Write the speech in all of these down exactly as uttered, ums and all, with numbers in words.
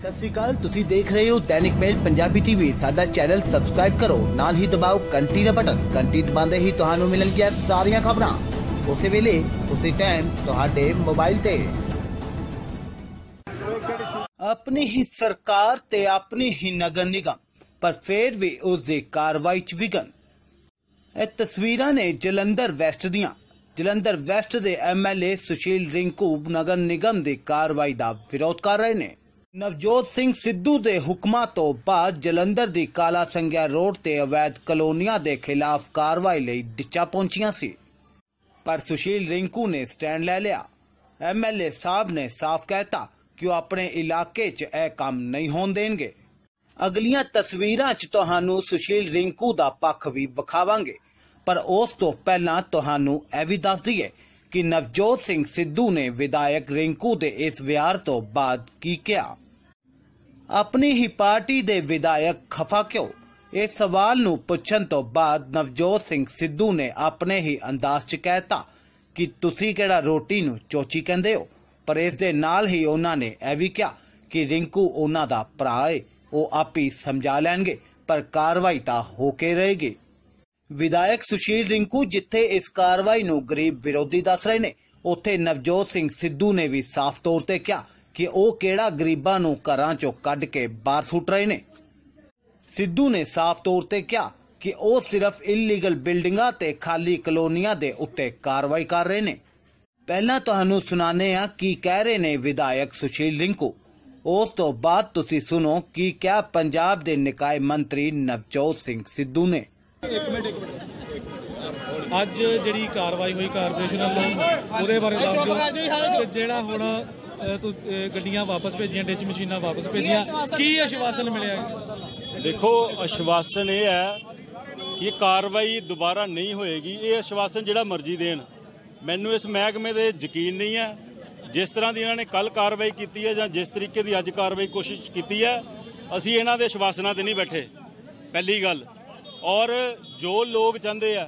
सत श्री अकाल, तुसी देख रहे हो दैनिक मेल पंजाबी टीवी। साडा चैनल सबसक्राइब करो, नाल ही दबाओ घंटी का बटन। घंटी दबाते ही तुहानू मिलणगियां सारियां खबरां उस वेले उसी टाइम तुहाडे मोबाइल ते। अपनी ही सरकार ते अपनी ही नगर निगम, पर फिर भी उस दी कार्रवाई च विघन। इह तस्वीरां ने जलंधर वैस्ट दियां। जलंधर वैस्ट दे एमएलए सुशील रिंकू नगर निगम दी कार्रवाई दा विरोध कर रहे ने। नवजोत सिंह सिद्धू के हुक्मां तों बाद जलंधर की काला संघिया रोड ते अवैध कलोनियां के खिलाफ कार्रवाई लई डिचा पहुंचियां सी, पर सुशील रिंकू ने स्टैंड ले लिया। एमएलए साहब ने साफ कहता कि वह अपने इलाके च यह काम नहीं होण देणगे। अगलियां तस्वीरां च तुहानू सुशील रिंकू का पक्ष भी विखावांगे, पर उस तों पहलां तुहानू यह भी दस दईए कि नवजोत सिंह सिद्धू ने विधायक रिंकू के इस विहार तों बाद की कहा। अपनी ही पार्टी दे विधायक खफा क्यों? इस सवाल नू पुछण तों बाद नवजोत सिंह सिद्धू ने अपने ही अंदाज च कहता कि तुसी केड़ा रोटी नू चोची कहंदे हो, पर इस दे नाल ही उन्हां ने यह भी कहा कि रिंकू उन्हां दा भरा है, वह आप ही समझा लैणगे, पर कार्रवाई तां हो के रहेगी। विधायक सुशील रिंकू जिथे इस कार्रवाई नू गरीब विरोधी दस रहे ने, उत्थे नवजोत सिंह सिद्धू ने भी साफ तौर ते कहा कि ओ केड़ा गरीबां नू घरां चों कढ के बाहर सुट रहे ने। सिद्धू ने साफ तौर ते कहा कि ओ सिर्फ इलीगल बिल्डिंगां ते खाली कलोनियां दे उत्ते कार्रवाई कर रहे ने। पहलां तुहानू सुणाने आ की कह रहे ने विधायक सुशील रिंकू, उस तों बाद तुसीं सुनो की क्या पंजाब दे निकाय मंत्री नवजोत सिंह सिद्धू ने। ਅੱਜ ਜਿਹੜੀ ਕਾਰਵਾਈ ਹੋਈ ਕਾਰਪੋਰੇਸ਼ਨ ਵੱਲੋਂ ਉਹਦੇ ਬਾਰੇ ਦੱਸ ਦਿਓ, ਜਿਹੜਾ ਹੁਣ ਗੱਡੀਆਂ ਵਾਪਸ ਭੇਜੀਆਂ, ਡਿੱਚ ਮਸ਼ੀਨਾਂ ਵਾਪਸ ਭੇਜੀਆਂ, ਕੀ ਆਸ਼ਵਾਸਨ ਮਿਲਿਆ? ਦੇਖੋ, ਆਸ਼ਵਾਸਨ ਇਹ ਹੈ ਕਿ ਕਾਰਵਾਈ ਦੁਬਾਰਾ ਨਹੀਂ ਹੋਏਗੀ। ਇਹ ਆਸ਼ਵਾਸਨ ਜਿਹੜਾ ਮਰਜ਼ੀ ਦੇਣ, ਮੈਨੂੰ ਇਸ ਮਹਿਕਮੇ ਦੇ ਯਕੀਨ ਨਹੀਂ ਹੈ। ਜਿਸ ਤਰ੍ਹਾਂ ਦੀ ਇਹਨਾਂ ਨੇ ਕੱਲ ਕਾਰਵਾਈ ਕੀਤੀ ਹੈ ਜਾਂ ਜਿਸ ਤਰੀਕੇ ਦੀ ਅੱਜ ਕਾਰਵਾਈ ਕੋਸ਼ਿਸ਼ ਕੀਤੀ ਹੈ, ਅਸੀਂ ਇਹਨਾਂ ਦੇ ਆਸ਼ਵਾਸਨਾਂ 'ਤੇ ਨਹੀਂ ਬੈਠੇ, ਪਹਿਲੀ ਗੱਲ। और जो लोग चाहते है,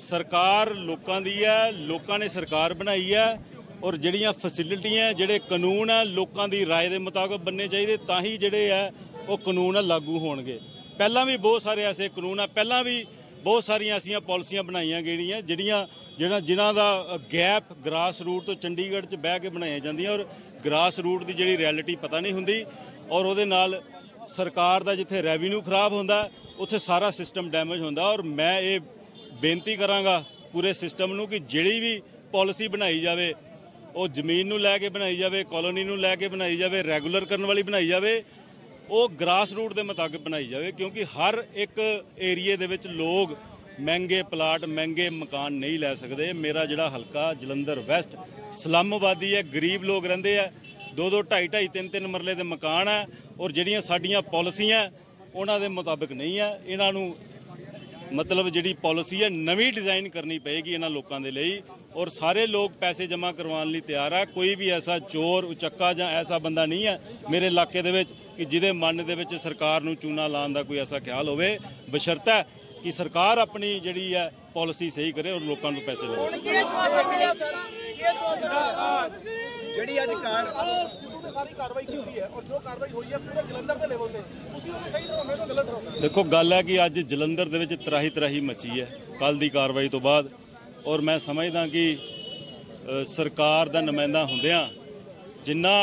सरकार लोगों की है, लोगों ने सरकार बनाई है, और जड़ियाँ फैसिलिटियाँ जोड़े कानून है लोगों की राय के मुताबिक बनने चाहिए, ता ही जोड़े है वो कानून लागू होणगे। पहला भी बहुत सारे ऐसे कानून है, पहला भी बहुत सारिया ऐसा पॉलिसियाँ बनाई गई जड़ियाँ जिन्ह जिन्हों का गैप ग्रास रूट तो चंडीगढ़ च बह के बनाई जाती, और ग्रास रूट की जी रियलिटी पता नहीं होंगी, और वो सरकार का जिथे रेवन्यू खराब होंदा उत्थे सारा सिस्टम डैमेज होंदा। और मैं ये बेनती कराँगा पूरे सिस्टम नूं कि जिहड़ी भी पॉलिसी बनाई जाए, वो जमीन नूं लैके बनाई जाए, कॉलोनी नूं लैके बनाई जाए, रैगूलर करने वाली बनाई जाए, वो ग्रास रूट के मुताबिक बनाई जाए, क्योंकि हर एक एरिए दे विच लोग महंगे प्लाट महंगे मकान नहीं लै सकते। मेरा जिहड़ा हलका जलंधर वैस्ट स्लम आबादी है, गरीब लोग रहिंदे आ, दो दो ढाई ढाई तीन तीन मरले के मकान है, और जिहड़ियां साडियां पॉलिसियां उन्हां दे मुताबिक नहीं है। इन्हां नूं मतलब जिहड़ी पॉलिसी है नवी डिज़ाइन करनी पएगी इन्हां लोकां दे लई, और सारे लोग पैसे जमा करवाउण लई तैयार है। कोई भी ऐसा चोर उचक्का जां ऐसा बंदा नहीं है मेरे इलाके दे विच कि जिहदे मन दे विच सरकार नूं चूना लाउण दा कोई ऐसा ख्याल होवे, बशर्ते कि सरकार अपनी जिहड़ी है पॉलिसी सही करे और लोकां नूं पैसे लवे। ਜਿਹੜੀ ਅੱਜ ਕਾਰ ਸਿੱਧੂ ਨੇ ਸਾਰੀ ਕਾਰਵਾਈ ਕੀਤੀ ਹੈ, ਔਰ ਜੋ ਕਾਰਵਾਈ ਹੋਈ ਹੈ ਪੂਰੇ ਜਲੰਧਰ ਦੇ ਲੈਵਲ ਤੇ, ਤੁਸੀਂ ਉਹਨੂੰ ਸਹੀ ਰੋਕੇ ਤੋਂ ਗਲਤ ਰੋਕੇ। ਦੇਖੋ, ਗੱਲ ਹੈ ਕਿ ਅੱਜ ਜਲੰਧਰ ਦੇ ਵਿੱਚ ਤਰਾਹੀ ਤਰਾਹੀ ਮੱਚੀ ਹੈ ਕੱਲ ਦੀ ਕਾਰਵਾਈ ਤੋਂ ਬਾਅਦ, ਔਰ ਮੈਂ ਸਮਝਦਾ ਕਿ ਸਰਕਾਰ ਦਾ ਨੁਮਾਇੰਦਾ ਹੁੰਦਿਆਂ ਜਿੰਨਾ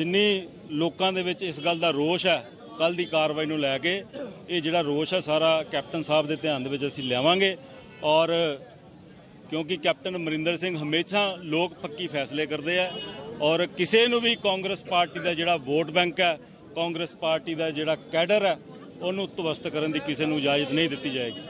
ਜਿੰਨੀ ਲੋਕਾਂ ਦੇ ਵਿੱਚ ਇਸ ਗੱਲ ਦਾ ਰੋਸ਼ ਹੈ ਕੱਲ ਦੀ ਕਾਰਵਾਈ ਨੂੰ ਲੈ ਕੇ, ਇਹ ਜਿਹੜਾ ਰੋਸ਼ ਹੈ ਸਾਰਾ ਕੈਪਟਨ ਸਾਹਿਬ ਦੇ ਧਿਆਨ ਦੇ ਵਿੱਚ ਅਸੀਂ ਲਿਆਵਾਂਗੇ। ਔਰ क्योंकि कैप्टन अमरिंदर सिंह हमेशा लोग पक्की फैसले करते हैं, और किसी नू भी कांग्रेस पार्टी का जोड़ा वोट बैंक है, कांग्रेस पार्टी का जोड़ा कैडर है, उन्होंने तवस्त करने की किसी को इजाजत नहीं दी जाएगी।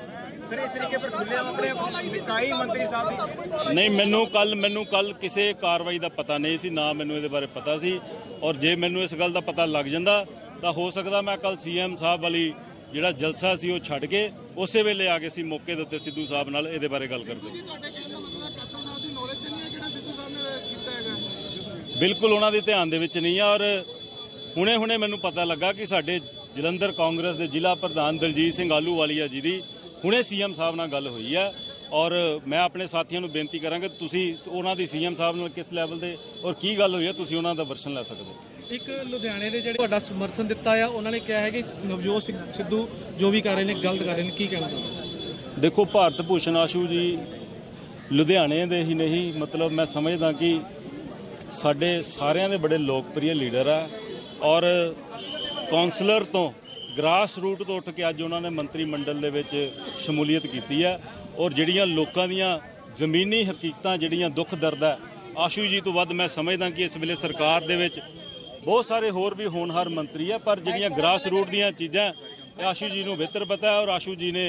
नहीं, मैनू कल मैनू कल किसी कार्रवाई का पता नहीं सी, ना मैनू इहदे बारे पता सी, और जे मैनू इस गल का पता लग जाता तो हो सकता मैं कल सी एम साहब वाली ਜਿਹੜਾ ਜਲਸਾ ਸੀ ਉਹ ਛੱਡ ਕੇ ਉਸੇ ਵੇਲੇ ਆ ਕੇ ਸੀ ਮੌਕੇ ਦੇ ਉੱਤੇ ਸਿੱਧੂ ਸਾਹਿਬ ਨਾਲ ਇਹਦੇ ਬਾਰੇ ਗੱਲ ਕਰਦੇ। ਬਿਲਕੁਲ ਉਹਨਾਂ ਦੇ ਧਿਆਨ ਦੇ ਵਿੱਚ ਨਹੀਂ ਆ, ਔਰ ਹੁਣੇ ਹੁਣੇ ਮੈਨੂੰ ਪਤਾ ਲੱਗਾ ਕਿ ਸਾਡੇ ਜਲੰਧਰ ਕਾਂਗਰਸ ਦੇ ਜ਼ਿਲ੍ਹਾ ਪ੍ਰਧਾਨ ਦਲਜੀਤ ਸਿੰਘ ਆਲੂਵਾਲੀਆ ਜੀ ਦੀ ਹੁਣੇ ਸੀਐਮ ਸਾਹਿਬ ਨਾਲ ਗੱਲ ਹੋਈ ਹੈ, ਔਰ ਮੈਂ ਆਪਣੇ ਸਾਥੀਆਂ ਨੂੰ ਬੇਨਤੀ ਕਰਾਂਗਾ ਤੁਸੀਂ ਉਹਨਾਂ ਦੀ ਸੀਐਮ ਸਾਹਿਬ ਨਾਲ ਕਿਸ ਲੈਵਲ ਦੇ ਔਰ ਕੀ ਗੱਲ ਹੋਈ ਹੈ ਤੁਸੀਂ ਉਹਨਾਂ ਦਾ ਵਰਸ਼ਨ ਲੈ ਸਕਦੇ ਹੋ। एक लुधियाने के जो समर्थन दिता है उन्होंने कहा है कि नवजोत सिंह सिद्धू जो भी कर रहे हैं गलत कर रहे हैं, की कहना चाहते? देखो, भारत भूषण आशू जी लुधियाने दे ही नहीं, मतलब मैं समझदा कि साढ़े सारे दे बड़े लोकप्रिय लीडर आ और कौंसलर तो ग्रास रूट तो उठ के अज उन्होंने मंत्रीमंडल दे विच शमूलीयत की है और जिहड़ियां लोकां दीयां जमीनी हकीकतां जिहड़ियां दुख दर्द है आशू जी तो वध मैं समझदा कि इस वेले सरकार दे विच बहुत सारे होर भी होनहार मंत्री है पर जिहड़ियां ग्रास रूट दीयां चीज़ां आशू जी नूं बेहतर पता है और आशू जी ने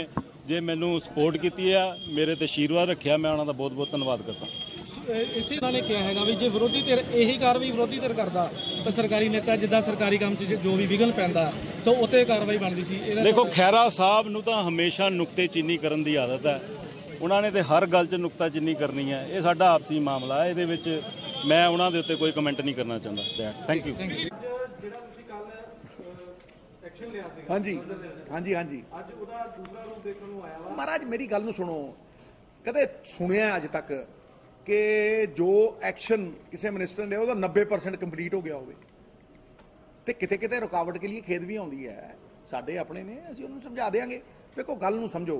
जे मैनूं सपोर्ट की है, मेरे ते आशीर्वाद रखिया, मैं उन्होंने बहुत बहुत धन्यवाद करता। इसी उन्होंने कहा है भी जो विरोधी धिर यही कार्रवाई विरोधी धिर करता तो सरकारी नेता जिदा सरकारी काम जो भी विघन पैंदा तो उत्ते कार्रवाई बनती सी। देखो, खैरा साहब नूं तां हमेशा नुकतेचीनी करन दी आदत है, उन्होंने तो हर गल च नुकताचीनी करनी है, ये साडा आपसी मामला है, ये मैं उन्होंने दे उत्ते कोई कमेंट नहीं करना चाहता। Thank you. हाँ जी हाँ जी हाँ जी महाराज मेरी गल सुनो, कदे सुनिया अज तक कि जो एक्शन किसी मिनिस्टर ने वह नब्बे परसेंट कंप्लीट हो गया हो ते किते किते रुकावट के लिए खेद भी आती है, साढ़े अपने ने असीं उन्हूं समझा देंगे। देखो गल नूं समझो,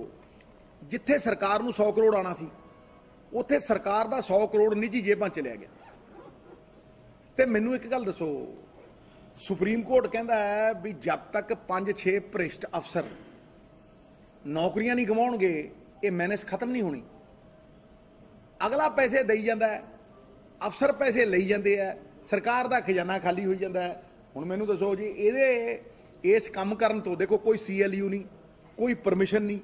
जिथे सरकार नूं सौ करोड़ आना सी उत्थे सरकार दा सौ करोड़ निजी जेबां च लिया गया। तो मैनूं एक गल दसो, सुप्रीम कोर्ट कहता है भी जब तक पांच छे भ्रिष्ट अफसर नौकरियां नहीं गवाउणगे ये मैनेस खत्म नहीं होनी। अगला पैसे दई जांदा है, अफसर पैसे लई जांदे है, सरकार दा खजाना खाली होई जांदा है। हुण मैनूं दसो जी इहदे इस काम करन तो देखो कोई सी एल यू नहीं, कोई परमिशन नहीं,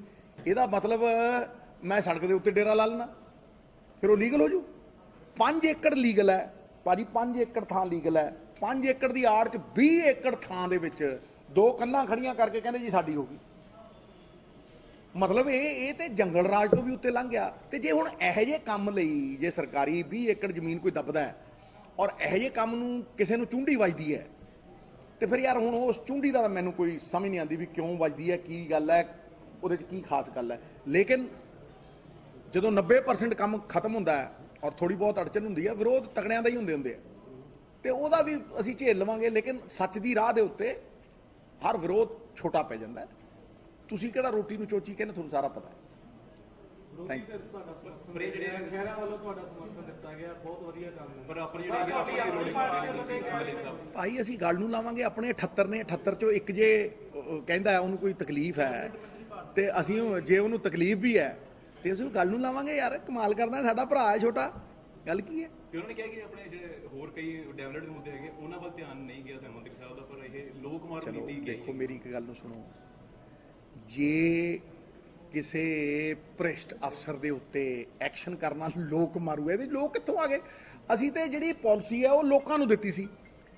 इहदा मतलब मैं सड़क दे उत्ते डेरा ला लैना फिर वो लीगल हो जू। पांच एकड़ लीगल है भाजी, पांच एकड़ थां लीगल है, पांच एकड़ की आड़ च भी एकड़ थां दे विच दो कन्ना खड़ियां करके कहंदे जी साडी हो गई, मतलब ये तो जंगल राज तो भी उत्ते लंघ गया। तो जे हुण इहो जिहे काम लई जे सरकारी बीस एकड़ जमीन कोई दबदा है और इहो जिहे काम नूं किसी नूं चुंडी वजदी है तो फिर यार हुण उस चुंडी दा मैनूं कोई समझ नहीं आती भी क्यों वजदी है, की गल है, उहदे च की खास गल है। लेकिन जदों नब्बे परसेंट काम खत्म हुंदा है और थोड़ी बहुत अड़चन हुंदी है, विरोध तगड़ियां दा ही हुंदे हुंदे आ तो उहदा भी असीं झेल लवांगे, लेकिन सच दी राह दे उत्ते हर विरोध छोटा पै जांदा है। तुसी किहड़ा रोटी नूं चोची कहने तुहानूं सारा पता है। Thank you. भाई असीं गल नूं लावांगे, अपने अठहत्तर ने अठहत्तर चो एक जे कहंदा है उहनूं कोई तकलीफ है ते असीं जे उहनूं तकलीफ भी है ते असीं गल नूं लावांगे। यार कमाल करदा साडा भरा है छोटा, गल की है। उन्होंने कहा कि अपने जे होर कई डेवलपमेंट मुद्दे हैगे उहनां वल ध्यान नहीं गया सामंतरी साहब दा, पर इह लोकमार नीति। देखो मेरी एक गल नूं सुणो, जे किसी भ्रिष्ट अफसर के उत्ते एक्शन करना लोक मारू है, लोग कित्थों आ गए? असी तो जी पॉलिसी है वो लोगों को दिती सी,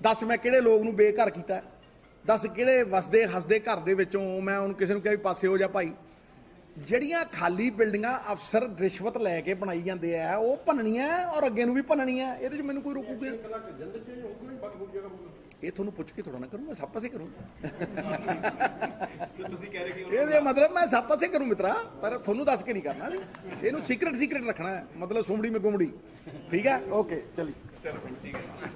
दस मैं किहड़े लोग नूं बेघर किया, दस किहड़े वसदे हसदे घर दे विचों मैं उन्हें किसी ने कहा पासे हो जा भाई। जड़ियाँ खाली बिल्डिंग अफसर रिश्वत लैके बनाई जाते हैं वो भननियां और अगे नूं भी भननियां, ये मैनूं कोई रोकूगी? ये थोनू पुछ के थोड़ा ना करूँ, मैं सब पासे करूँ। ये मतलब मैं सब पासे करूँ मित्रा, पर थोनू दस के नहीं करना, इनू सीक्रेट सीक्रेट रखना है, मतलब सुमड़ी में गुमड़ी। ठीक है, ओके चलिए।